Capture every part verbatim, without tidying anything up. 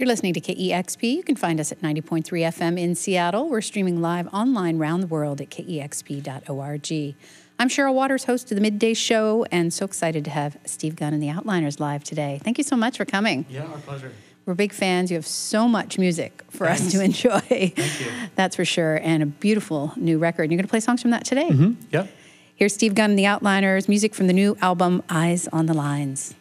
You're listening to K E X P. You can find us at ninety point three F M in Seattle. We're streaming live online around the world at K E X P dot org. I'm Cheryl Waters, host of The Midday Show, and so excited to have Steve Gunn and the Outliners live today. Thank you so much for coming. Yeah, our pleasure. We're big fans. You have so much music for Thanks. us to enjoy. Thank you. That's for sure, and a beautiful new record. You're going to play songs from that today. Mm-hmm. Yep. Here's Steve Gunn and the Outliners, music from the new album, Eyes on the Lines.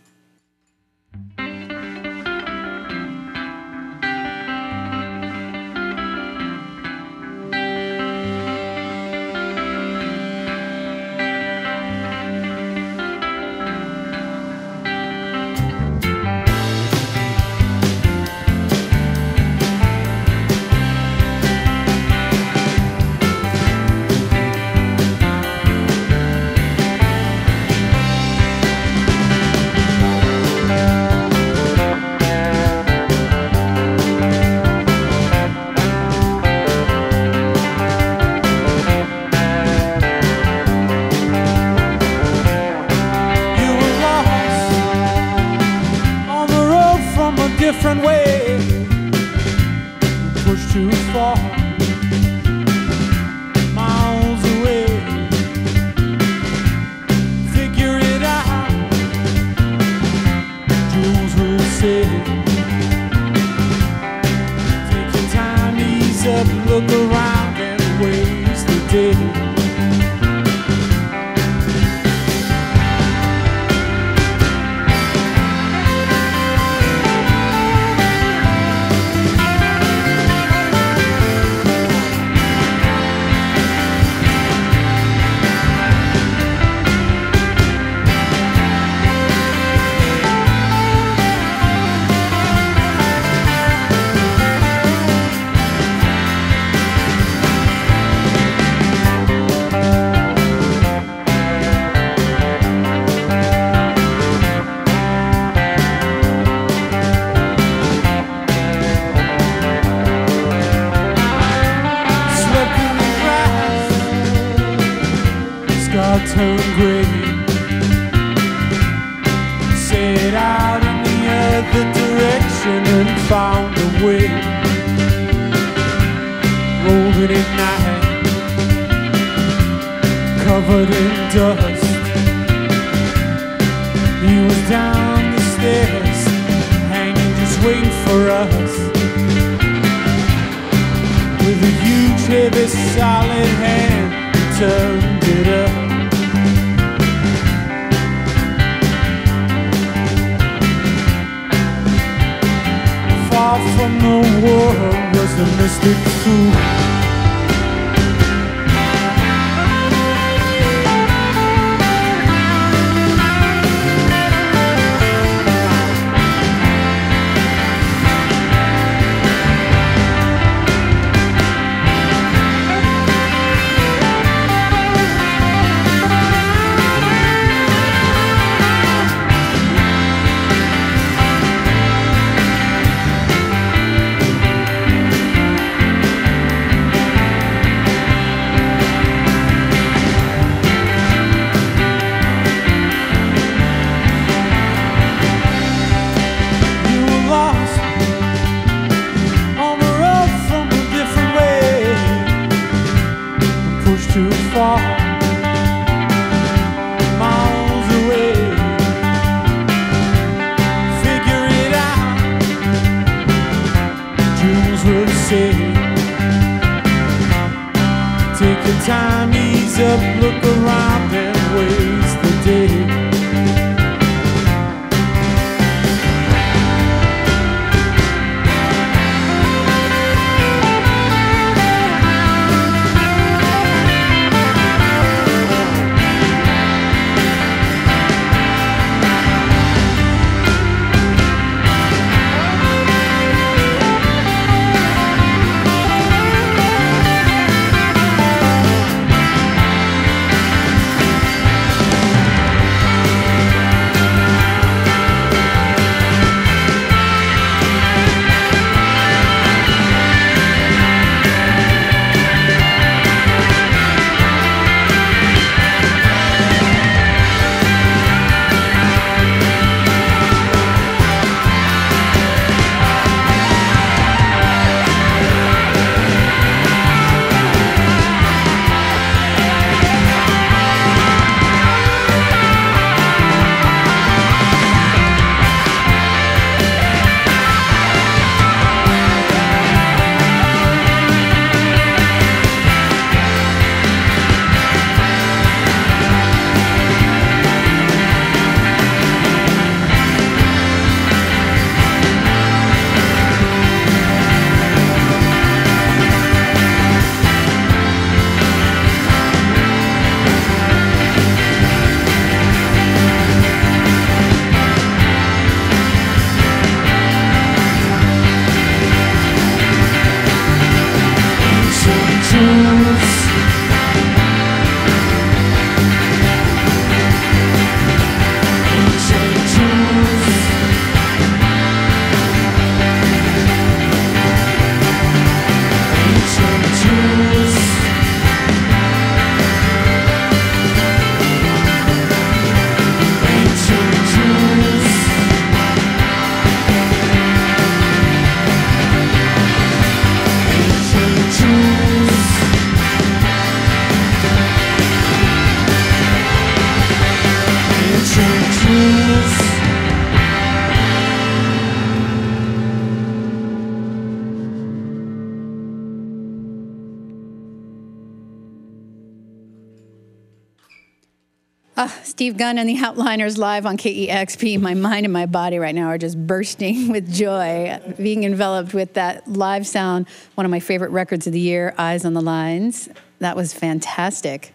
Uh, Steve Gunn and the Outliners live on K E X P. My mind and my body right now are just bursting with joy, being enveloped with that live sound. One of my favorite records of the year, Eyes on the Lines. That was fantastic.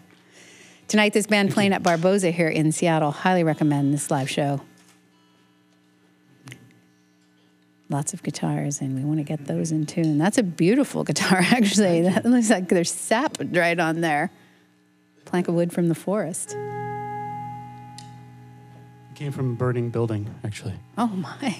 Tonight, this band playing at Barboza here in Seattle. Highly recommend this live show. Lots of guitars, and we want to get those in tune. That's a beautiful guitar, actually. That looks like there's sap right on there. Plank of wood from the forest. Came from a burning building, actually. Oh, my.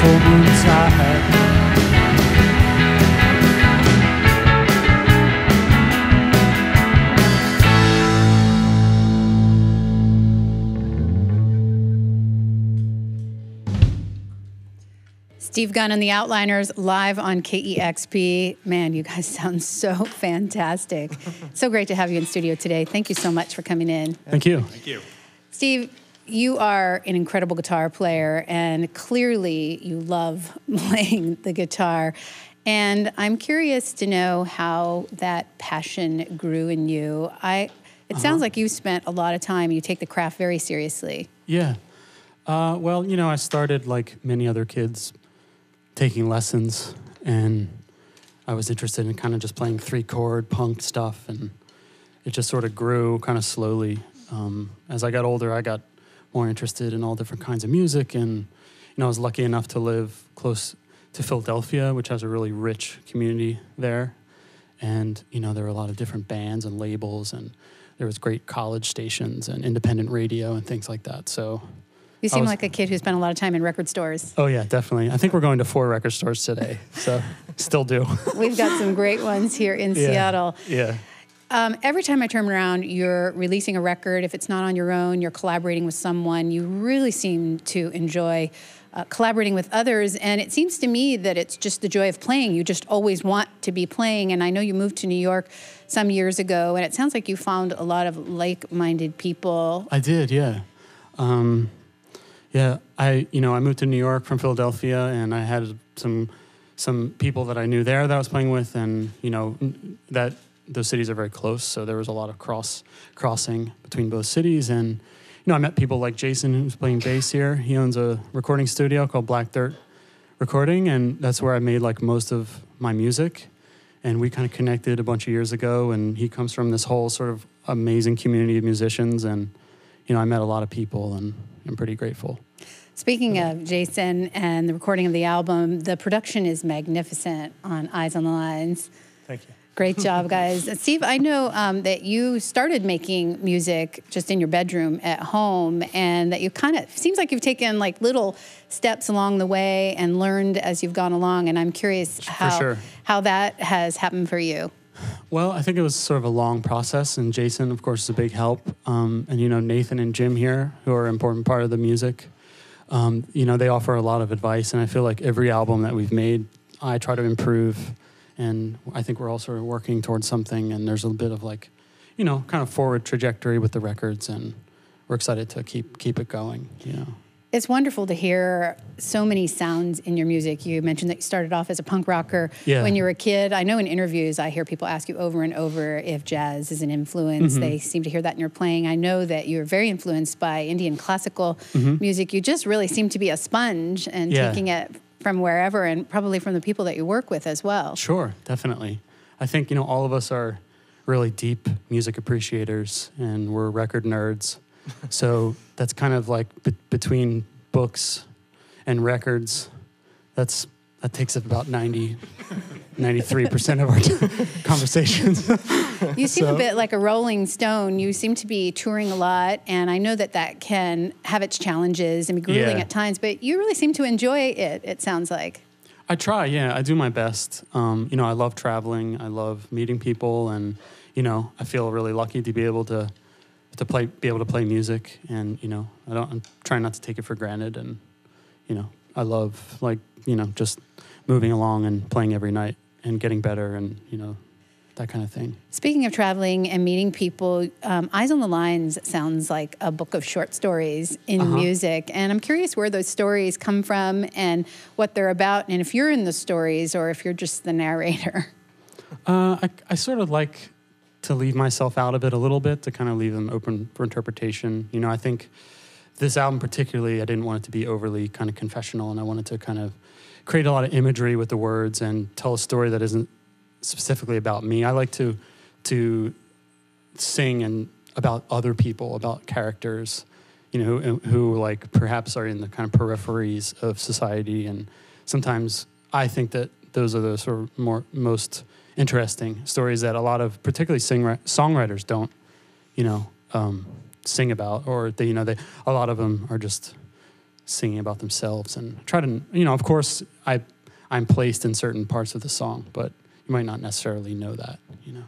Full moon tide. Steve Gunn and the Outliners live on K E X P. Man, you guys sound so fantastic. So great to have you in studio today. Thank you so much for coming in. Thank you. Thank you. Steve, you are an incredible guitar player, and clearly you love playing the guitar. And I'm curious to know how that passion grew in you. I, it uh-huh. sounds like you spent a lot of time, you take the craft very seriously. Yeah. Uh, well, you know, I started, like many other kids, taking lessons, and I was interested in kind of just playing three-chord punk stuff, and it just sort of grew kind of slowly. Um, as I got older, I got more interested in all different kinds of music, and you know, I was lucky enough to live close to Philadelphia, which has a really rich community there, and you know, there were a lot of different bands and labels, and there was great college stations and independent radio and things like that. So you seem was, like a kid who spent a lot of time in record stores. Oh yeah, definitely. I think we're going to four record stores today, so still do. We've got some great ones here in yeah, Seattle. Yeah. Um, every time I turn around, you're releasing a record. If it's not on your own, you're collaborating with someone. You really seem to enjoy uh, collaborating with others. And it seems to me that it's just the joy of playing. You just always want to be playing. And I know you moved to New York some years ago, and it sounds like you found a lot of like-minded people. I did, yeah. Um, yeah, I, you know, I moved to New York from Philadelphia, and I had some, some people that I knew there that I was playing with, and, you know, that... those cities are very close, so there was a lot of cross crossing between both cities. And you know, I met people like Jason, who's playing bass here. He owns a recording studio called Black Dirt Recording, and that's where I made like most of my music. And we kind of connected a bunch of years ago, and he comes from this whole sort of amazing community of musicians, and you know, I met a lot of people, and I'm pretty grateful. Speaking of Jason and the recording of the album, the production is magnificent on Eyes on the Lines. Thank you. Great job, guys. Steve, I know um, that you started making music just in your bedroom at home, and that you kind of, seems like you've taken like little steps along the way and learned as you've gone along, and I'm curious how, sure. how that has happened for you. Well, I think it was sort of a long process, and Jason, of course, is a big help. Um, and, you know, Nathan and Jim here, who are an important part of the music, um, you know, they offer a lot of advice, and I feel like every album that we've made, I try to improve. And I think we're all sort of working towards something, and there's a bit of like, you know, kind of forward trajectory with the records, and we're excited to keep keep it going, you know. It's wonderful to hear so many sounds in your music. You mentioned that you started off as a punk rocker yeah. when you were a kid. I know in interviews I hear people ask you over and over if jazz is an influence. Mm-hmm. They seem to hear that in your playing. I know that you're very influenced by Indian classical mm-hmm. music. You just really seem to be a sponge and yeah. taking it from wherever, and probably from the people that you work with as well. Sure, definitely. I think, you know, all of us are really deep music appreciators, and we're record nerds. So that's kind of like b between books and records. That's that takes up about ninety, ninety-three percent of our conversations. You seem so. a bit like a rolling stone. You seem to be touring a lot, and I know that that can have its challenges and be grueling yeah. at times, but you really seem to enjoy it, it sounds like. I try, yeah. I do my best. Um, you know, I love traveling. I love meeting people, and, you know, I feel really lucky to be able to, to play, be able to play music, and, you know, I don't, I'm trying not to take it for granted, and, you know, I love, like, you know, just moving along and playing every night and getting better and, you know, that kind of thing. Speaking of traveling and meeting people, um, Eyes on the Lines sounds like a book of short stories in uh-huh. music. And I'm curious where those stories come from and what they're about, and if you're in the stories or if you're just the narrator. Uh, I, I sort of like to leave myself out of it a little bit, to kind of leave them open for interpretation. You know, I think this album particularly, I didn't want it to be overly kind of confessional, and I wanted to kind of create a lot of imagery with the words and tell a story that isn't specifically about me. I like to to sing and about other people, about characters, you know, who, who like perhaps are in the kind of peripheries of society, and sometimes I think that those are the sort of more most interesting stories that a lot of particularly sing songwriters don't, you know, um, sing about, or they, you know, they a lot of them are just singing about themselves, and try to, you know, of course I I'm placed in certain parts of the song, but you might not necessarily know that, you know.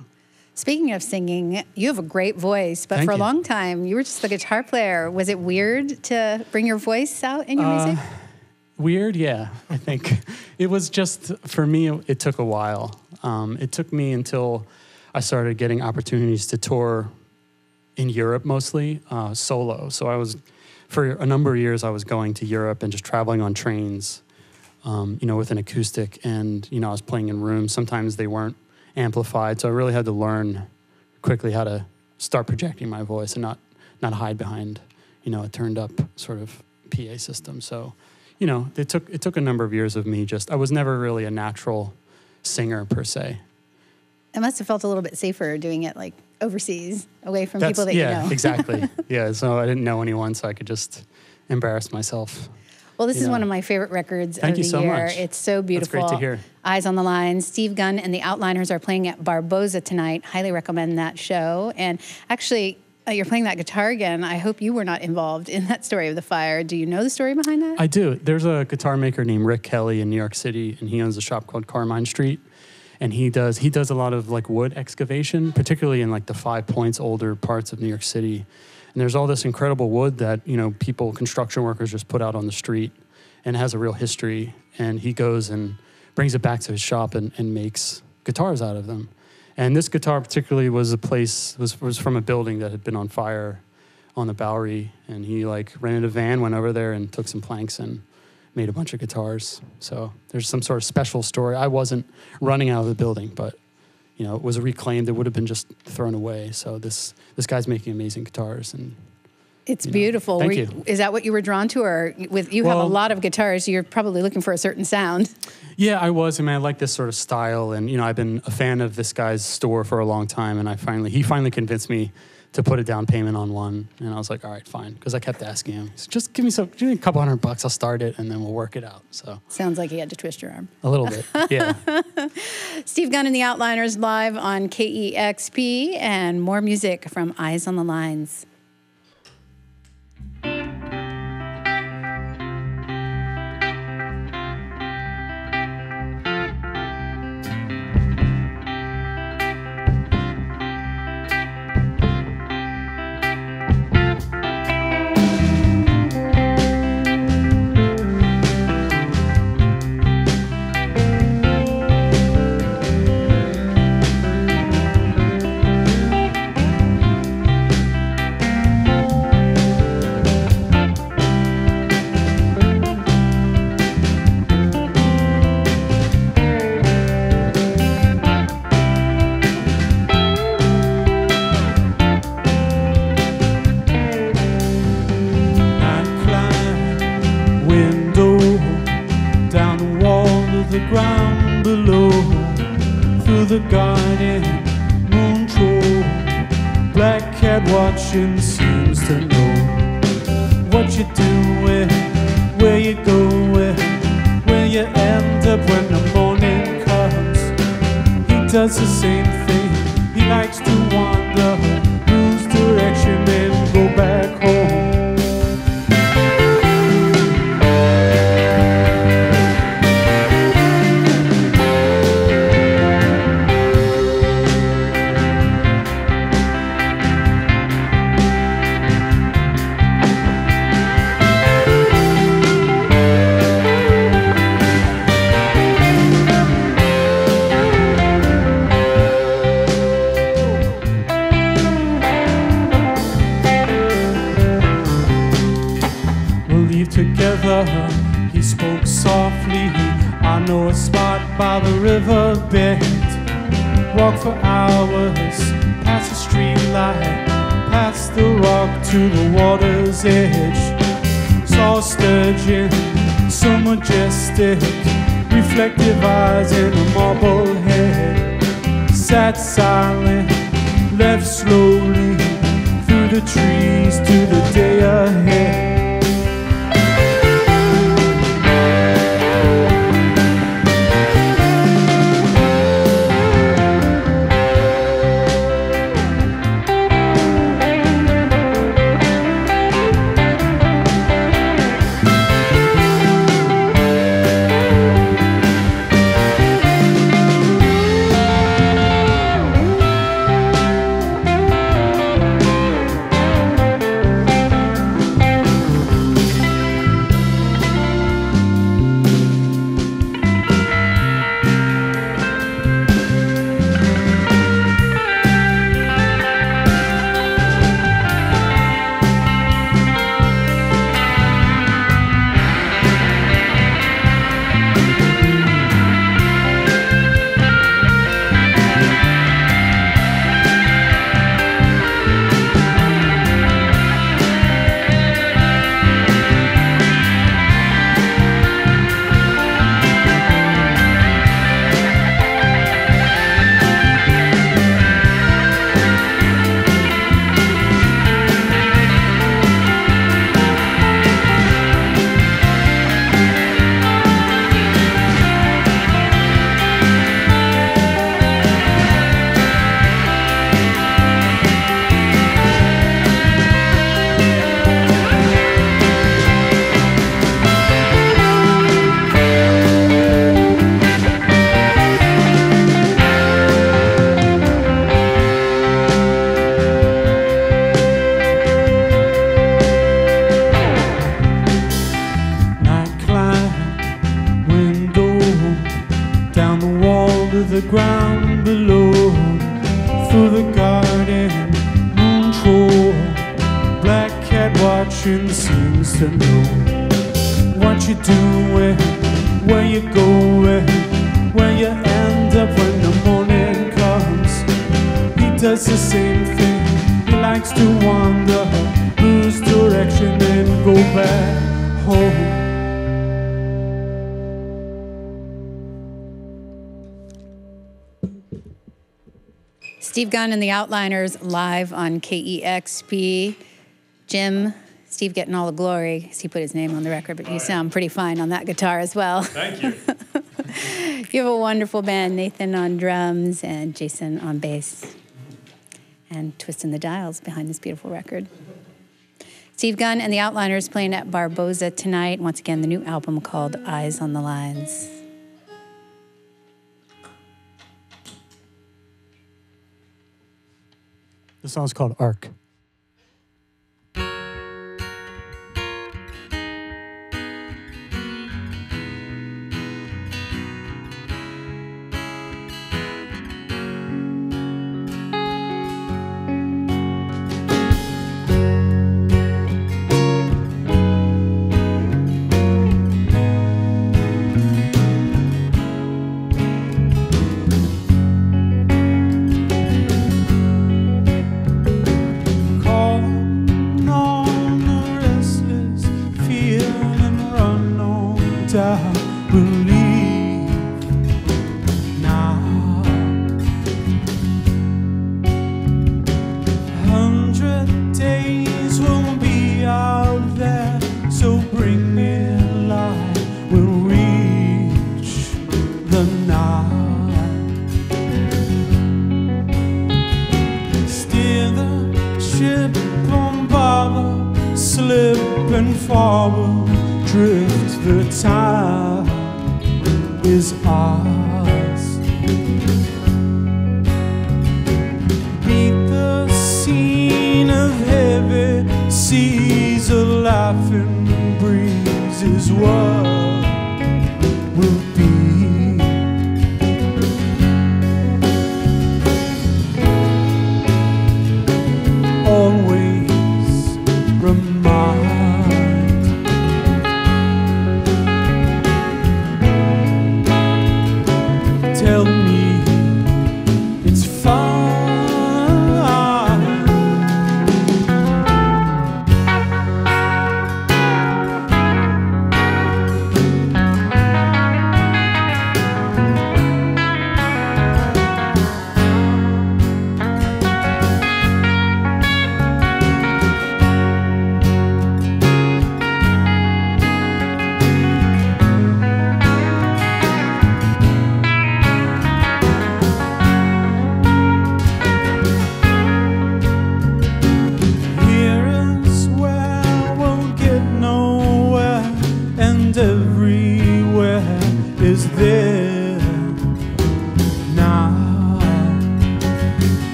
Speaking of singing, you have a great voice, but Thank for you. a long time you were just the guitar player. Was it weird to bring your voice out in your uh, music? weird? Yeah, I think it was just, for me, it took a while. Um, it took me until I started getting opportunities to tour in Europe mostly, uh, solo. So I was, for a number of years, I was going to Europe and just traveling on trains, um, you know, with an acoustic. And, you know, I was playing in rooms. Sometimes they weren't amplified. So I really had to learn quickly how to start projecting my voice and not, not hide behind, you know, a turned up sort of P A system. So, you know, it took, it took a number of years of me just, I was never really a natural singer per se. It must have felt a little bit safer doing it like overseas, away from That's, people that yeah, you know. Yeah, exactly. Yeah, so I didn't know anyone, so I could just embarrass myself. Well, this you is know. one of my favorite records Thank of you the so year. Much. It's so beautiful. That's great to hear. Eyes on the Lines. Steve Gunn and the Outliners are playing at Barboza tonight. Highly recommend that show. And actually, uh, you're playing that guitar again. I hope you were not involved in that story of the fire. Do you know the story behind that? I do. There's a guitar maker named Rick Kelly in New York City, and he owns a shop called Carmine Street. And he does he does a lot of like wood excavation, particularly in like the Five Points older parts of New York City. And there's all this incredible wood that, you know, people, construction workers just put out on the street, and has a real history. And he goes and brings it back to his shop and, and makes guitars out of them. And this guitar particularly was a place was was from a building that had been on fire on the Bowery. And he like rented a van, went over there and took some planks and made a bunch of guitars. So there's some sort of special story. I wasn't running out of the building, but you know, it was reclaimed. It would have been just thrown away. So this this guy's making amazing guitars, and it's beautiful. Thank you. you. Is that what you were drawn to, or with you well, have a lot of guitars, you're probably looking for a certain sound? Yeah, I was. I mean, I like this sort of style, and you know, I've been a fan of this guy's store for a long time, and I finally he finally convinced me to put a down payment on one. And I was like, all right, fine. Because I kept asking him, said, just give me some, give me a couple hundred bucks, I'll start it, and then we'll work it out. So sounds like he had to twist your arm. A little bit, yeah. Steve Gunn and the Outliners live on K E X P, and more music from Eyes on the Lines. Seems to know what you're doing, where you're going, where you end up when the morning comes. He does the same thing, he likes to wander, lose direction and go back home. By the river bed, walk for hours, past the street light, past the rock to the water's edge. Saw a sturgeon, so majestic, reflective eyes in a marble head. Sat silent, left slowly, through the trees to the day ahead. ocean seems to know what you're doing, where you're going, where you end up when the morning comes. He does the same thing, he likes to wander, lose direction and go back home. Steve Gunn and the Outliners live on K E X P. Jim, Steve getting all the glory, because he put his name on the record, but all you right. sound pretty fine on that guitar as well. Thank you. You have a wonderful band, Nathan on drums and Jason on bass, and twisting the dials behind this beautiful record. Steve Gunn and the Outliners playing at Barboza tonight. Once again, the new album called Eyes on the Lines. The song's called Ark.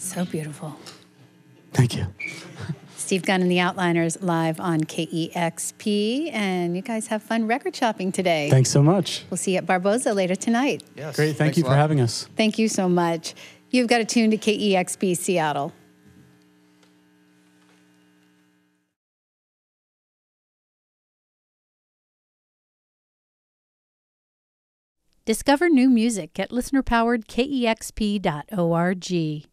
So beautiful. Thank you. Steve Gunn and the Outliners live on K E X P. And you guys have fun record shopping today. Thanks so much. We'll see you at Barboza later tonight. Yes. Great. Thank Thanks you for having us. Thank you so much. You've got to tune to K E X P Seattle. Discover new music at listener powered K E X P dot org.